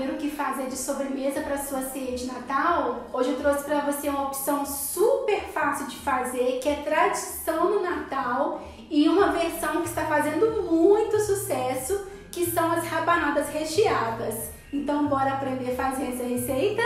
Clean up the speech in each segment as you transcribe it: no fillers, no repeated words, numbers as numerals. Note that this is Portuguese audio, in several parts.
saber o que fazer de sobremesa para sua ceia de Natal, hoje eu trouxe para você uma opção super fácil de fazer, que é tradição no Natal, e uma versão que está fazendo muito sucesso, que são as rabanadas recheadas. Então bora aprender a fazer essa receita?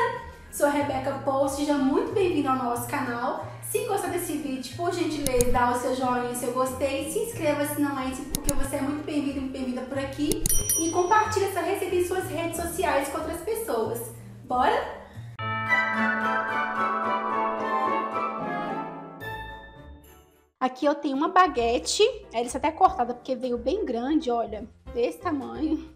Sou a Rebeca Pollianna, seja muito bem-vinda ao nosso canal. Se gostar desse vídeo, por gentileza, dá o seu joinha, o seu gostei, se inscreva se não é, porque você é muito bem-vindo e muito bem-vinda por aqui, e compartilhe essa receita em suas redes sociais com outras pessoas. Bora? Aqui eu tenho uma baguete, ela está até cortada porque veio bem grande, olha, desse tamanho.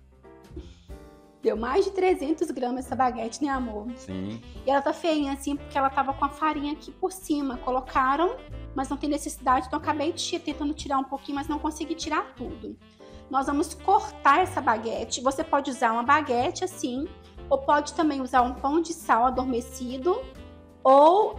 Deu mais de 300 gramas essa baguete, né, amor? Sim. E ela tá feinha assim porque ela tava com a farinha aqui por cima. Colocaram, mas não tem necessidade, então acabei tentando tirar um pouquinho, mas não consegui tirar tudo. Nós vamos cortar essa baguete. Você pode usar uma baguete assim, ou pode também usar um pão de sal adormecido, ou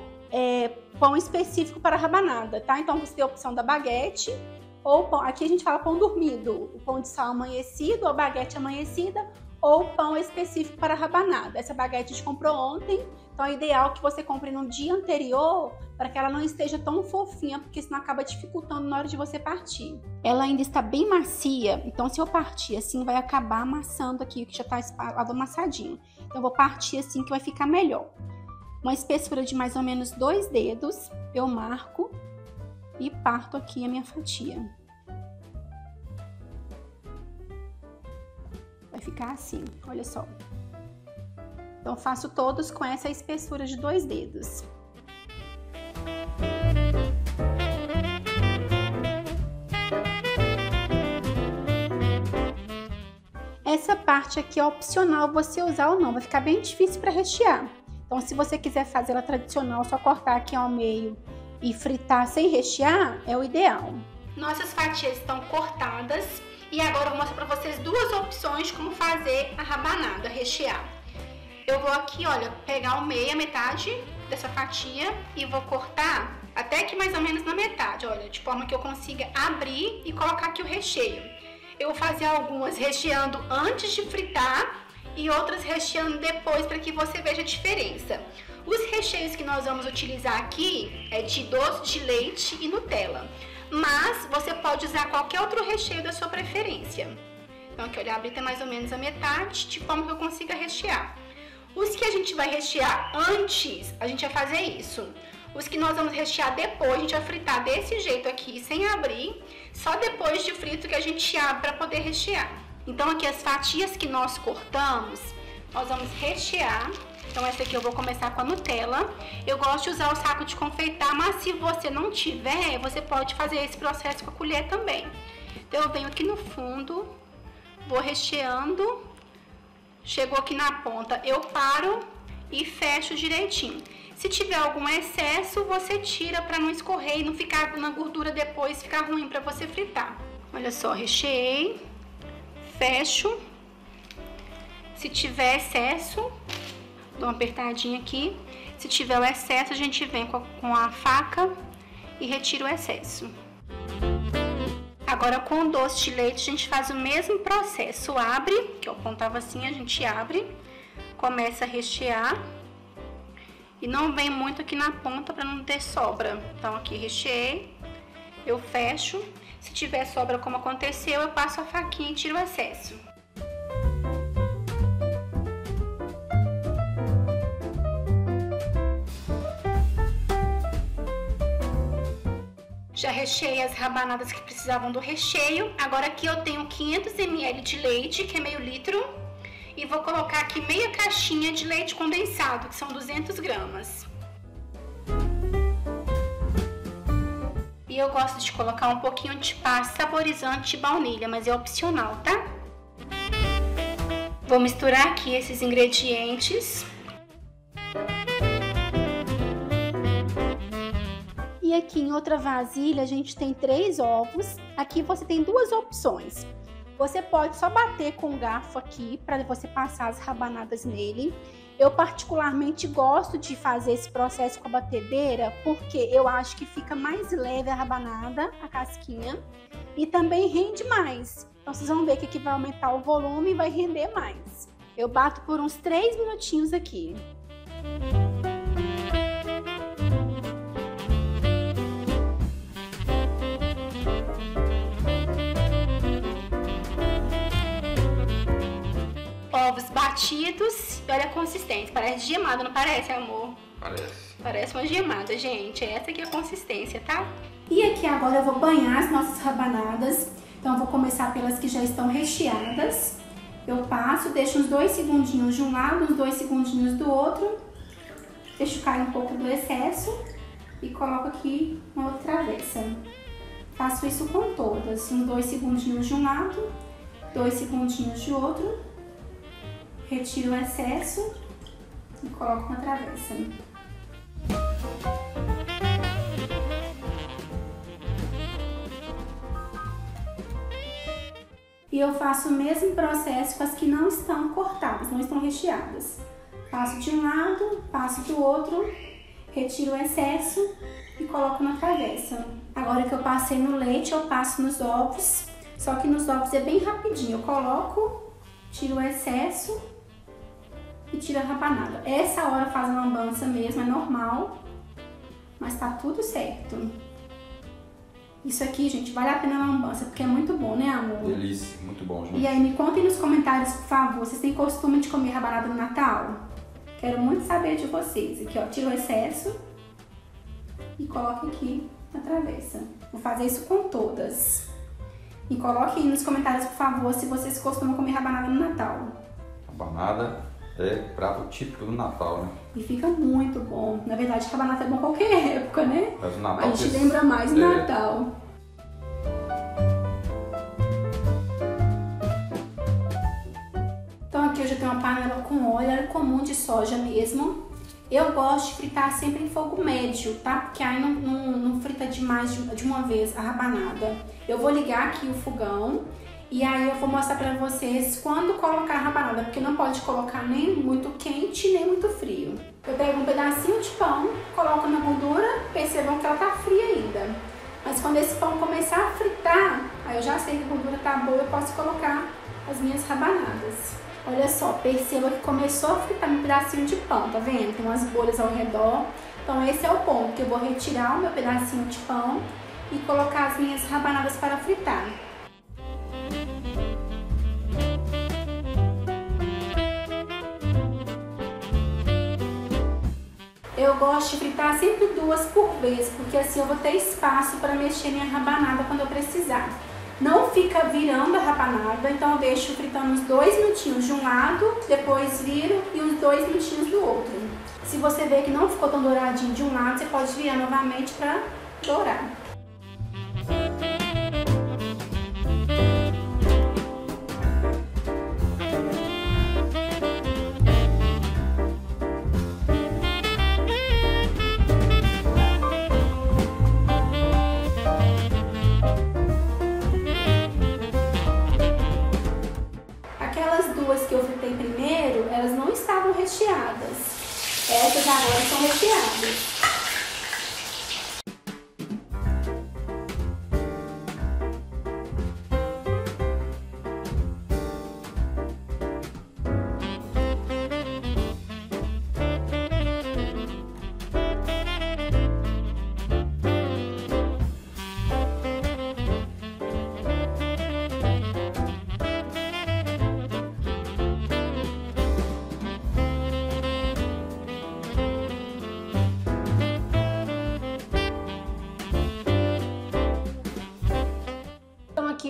pão específico para rabanada, tá? Então você tem a opção da baguete, ou pão, aqui a gente fala pão dormido, o pão de sal amanhecido, ou baguete amanhecida, ou pão específico para rabanada. Essa baguete a gente comprou ontem, então é ideal que você compre no dia anterior para que ela não esteja tão fofinha, porque senão acaba dificultando na hora de você partir. Ela ainda está bem macia, então se eu partir assim vai acabar amassando aqui, que já está amassadinho. Então eu vou partir assim que vai ficar melhor. Uma espessura de mais ou menos 2 dedos, eu marco e parto aqui a minha fatia. Vai ficar assim, olha só. Então faço todos com essa espessura de 2 dedos. Essa parte aqui é opcional você usar ou não, vai ficar bem difícil para rechear. Então se você quiser fazer ela tradicional, só cortar aqui ao meio e fritar sem rechear, é o ideal. Nossas fatias estão cortadas. E agora eu vou mostrar pra vocês 2 opções de como fazer a rabanada, rechear. Eu vou aqui, olha, pegar a metade dessa fatia e vou cortar até que mais ou menos na metade, olha, de forma que eu consiga abrir e colocar aqui o recheio. Eu vou fazer algumas recheando antes de fritar e outras recheando depois para que você veja a diferença. Os recheios que nós vamos utilizar aqui é de doce de leite e Nutella. Mas você pode usar qualquer outro recheio da sua preferência. Então aqui olha, abri até mais ou menos a metade, de forma que eu consiga rechear. Os que a gente vai rechear antes, a gente vai fazer isso. Os que nós vamos rechear depois, a gente vai fritar desse jeito aqui, sem abrir. Só depois de frito que a gente abre para poder rechear. Então aqui as fatias que nós cortamos, nós vamos rechear. Então essa aqui eu vou começar com a Nutella. Eu gosto de usar o saco de confeitar, mas se você não tiver, você pode fazer esse processo com a colher também. Então eu venho aqui no fundo, vou recheando, chegou aqui na ponta, eu paro e fecho direitinho. Se tiver algum excesso, você tira para não escorrer e não ficar na gordura depois, ficar ruim para você fritar. Olha só, recheei, fecho. Se tiver excesso, dou uma apertadinha aqui. Se tiver o excesso, a gente vem com a faca e retira o excesso. Agora, com o doce de leite, a gente faz o mesmo processo. Abre, que eu apontava assim, a gente abre. Começa a rechear. E não vem muito aqui na ponta para não ter sobra. Então, aqui recheei. Eu fecho. Se tiver sobra, como aconteceu, eu passo a faquinha e tiro o excesso. Já recheei as rabanadas que precisavam do recheio. Agora aqui eu tenho 500 ml de leite, que é meio litro. E vou colocar aqui meia caixinha de leite condensado, que são 200 gramas. E eu gosto de colocar um pouquinho de pasta saborizante de baunilha, mas é opcional, tá? Vou misturar aqui esses ingredientes. E aqui em outra vasilha a gente tem 3 ovos. Aqui você tem 2 opções. Você pode só bater com o garfo aqui para você passar as rabanadas nele. Eu particularmente gosto de fazer esse processo com a batedeira porque eu acho que fica mais leve a rabanada, a casquinha, e também rende mais. Então vocês vão ver que aqui vai aumentar o volume e vai render mais. Eu bato por uns 3 minutinhos aqui. Ovos batidos, olha a consistência, parece gemada, não parece, amor? Parece. Parece uma gemada, gente, essa aqui é a consistência, tá? E aqui agora eu vou banhar as nossas rabanadas, então eu vou começar pelas que já estão recheadas. Eu passo, deixo uns 2 segundinhos de um lado, uns 2 segundinhos do outro, deixo cair um pouco do excesso e coloco aqui uma outra travessa. Faço isso com todas, uns 2 segundinhos de um lado, 2 segundinhos de outro, retiro o excesso e coloco na travessa. E eu faço o mesmo processo com as que não estão cortadas, não estão recheadas. Passo de um lado, passo do outro, retiro o excesso e coloco na travessa. Agora que eu passei no leite, eu passo nos ovos, só que nos ovos é bem rapidinho. Eu coloco, tiro o excesso e tiro a rabanada. Essa hora faz a lambança mesmo, é normal, mas tá tudo certo. Isso aqui, gente, vale a pena a lambança, porque é muito bom, né, amor? Delícia, muito bom, gente. E aí, me contem nos comentários, por favor, vocês têm costume de comer rabanada no Natal? Quero muito saber de vocês. Aqui, ó, tiro o excesso e coloco aqui na travessa. Vou fazer isso com todas. E coloquem nos comentários, por favor, se vocês costumam comer rabanada no Natal. Rabanada é prato típico do Natal, né? E fica muito bom. Na verdade, rabanada é bom qualquer época, né? Mas o Natal a gente lembra mais do Natal. Então aqui eu já tenho uma panela com óleo comum de soja mesmo. Eu gosto de fritar sempre em fogo médio, tá? Porque aí não frita demais de uma vez a rabanada. Eu vou ligar aqui o fogão. E aí eu vou mostrar pra vocês quando colocar a rabanada, porque não pode colocar nem muito quente, nem muito frio. Eu pego um pedacinho de pão, coloco na gordura, percebam que ela tá fria ainda. Mas quando esse pão começar a fritar, aí eu já sei que a gordura tá boa, eu posso colocar as minhas rabanadas. Olha só, perceba que começou a fritar um pedacinho de pão, tá vendo? Tem umas bolhas ao redor. Então esse é o ponto que eu vou retirar o meu pedacinho de pão e colocar as minhas rabanadas para fritar. Eu gosto de fritar sempre 2 por vez, porque assim eu vou ter espaço para mexer minha rabanada quando eu precisar. Não fica virando a rabanada, então eu deixo fritando uns 2 minutinhos de um lado, depois viro e uns 2 minutinhos do outro. Se você ver que não ficou tão douradinho de um lado, você pode virar novamente para dourar. Recheadas. Essas agora são recheadas.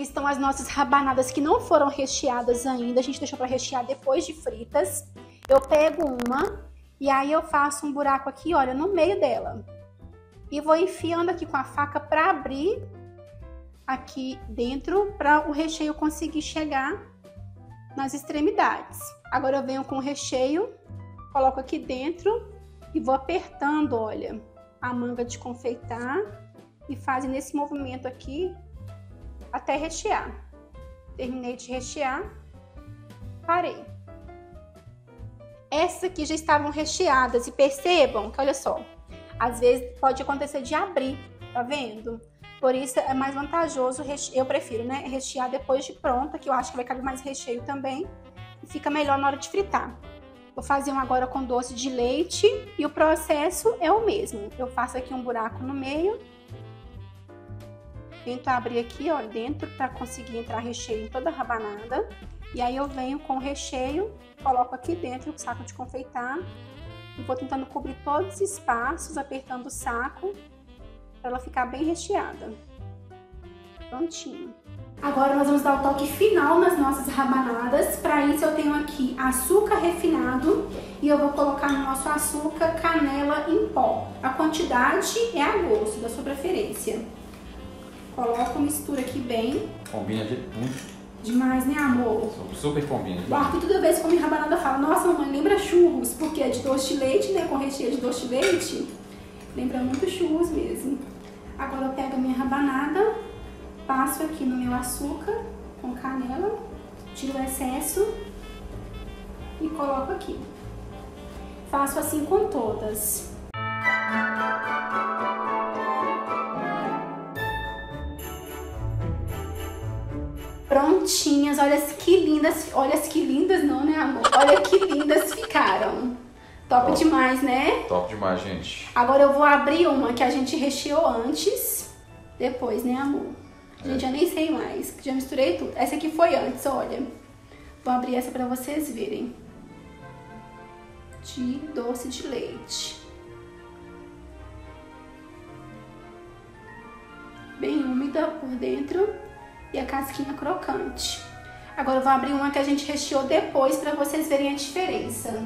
Estão as nossas rabanadas que não foram recheadas ainda, a gente deixou para rechear depois de fritas. Eu pego uma e aí eu faço um buraco aqui, olha, no meio dela. E vou enfiando aqui com a faca para abrir aqui dentro, para o recheio conseguir chegar nas extremidades. Agora eu venho com o recheio, coloco aqui dentro e vou apertando, olha, a manga de confeitar e fazendo esse movimento aqui até rechear. Terminei de rechear, parei. Essas aqui já estavam recheadas e percebam que, olha só, às vezes pode acontecer de abrir, tá vendo? Por isso é mais vantajoso, eu prefiro, né, rechear depois de pronta, que eu acho que vai caber mais recheio também, e fica melhor na hora de fritar. Vou fazer um agora com doce de leite e o processo é o mesmo. Eu faço aqui um buraco no meio, tento abrir aqui, ó, dentro para conseguir entrar recheio em toda a rabanada. E aí eu venho com o recheio, coloco aqui dentro o saco de confeitar e vou tentando cobrir todos os espaços, apertando o saco para ela ficar bem recheada. Prontinho. Agora nós vamos dar o toque final nas nossas rabanadas. Para isso eu tenho aqui açúcar refinado e eu vou colocar no nosso açúcar canela em pó. A quantidade é a gosto, da sua preferência. Coloco, mistura aqui bem. Combina demais, né, amor? Super combina. O Arthur toda vez que come rabanada fala: nossa, mamãe, lembra churros, porque é de doce de leite, né, com recheio de doce de leite. Lembra muito churros mesmo. Agora eu pego a minha rabanada, passo aqui no meu açúcar com canela, tiro o excesso e coloco aqui. Faço assim com todas. Prontinhas, olha que lindas não, né, amor? Olha que lindas ficaram. Top demais, né? Top demais, gente. Agora eu vou abrir uma que a gente recheou antes, depois, né, amor? Gente, eu nem sei mais, já misturei tudo. Essa aqui foi antes, olha. Vou abrir essa pra vocês verem. De doce de leite. Bem úmida por dentro e a casquinha crocante. Agora eu vou abrir uma que a gente recheou depois pra vocês verem a diferença.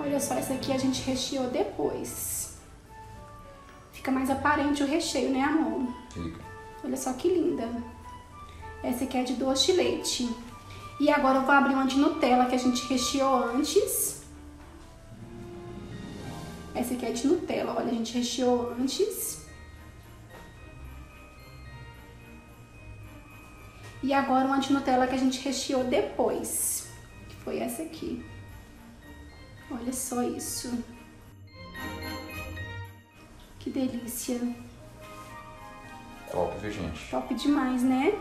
Olha só, essa aqui a gente recheou depois. Fica mais aparente o recheio, né, amor? Fica. Olha só que linda. Essa aqui é de doce de leite. E agora eu vou abrir uma de Nutella que a gente recheou antes. Essa aqui é de Nutella, olha, a gente recheou antes. E agora uma de Nutella que a gente recheou depois, que foi essa aqui. Olha só isso. Que delícia. Top, viu, gente? Top demais, né?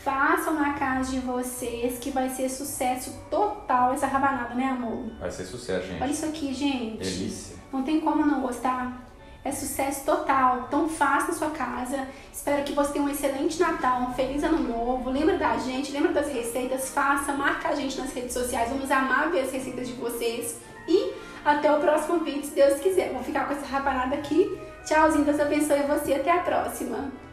Façam na casa de vocês que vai ser sucesso total essa rabanada, né, amor? Vai ser sucesso, gente. Olha isso aqui, gente. Delícia. Não tem como não gostar. É sucesso total, então faça na sua casa. Espero que você tenha um excelente Natal, um feliz ano novo. Lembra da gente, lembra das receitas, faça, marca a gente nas redes sociais. Vamos amar ver as receitas de vocês. E até o próximo vídeo, se Deus quiser. Vou ficar com essa rabanada aqui. Tchauzinho, Deus abençoe você. Até a próxima.